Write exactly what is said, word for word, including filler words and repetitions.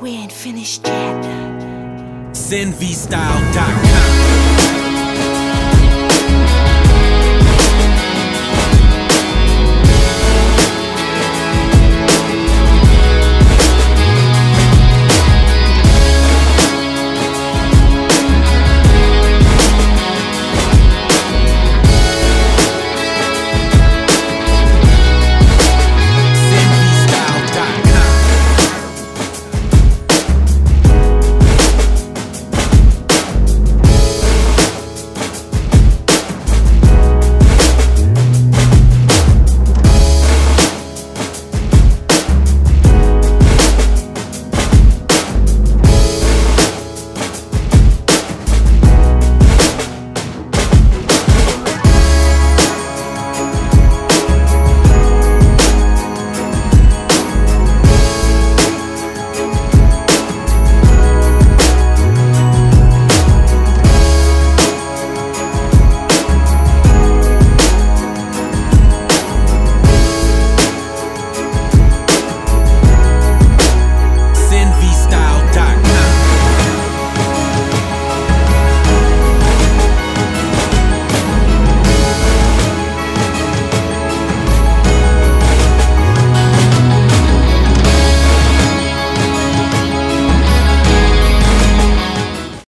We ain't finished yet. Sin V Style dot com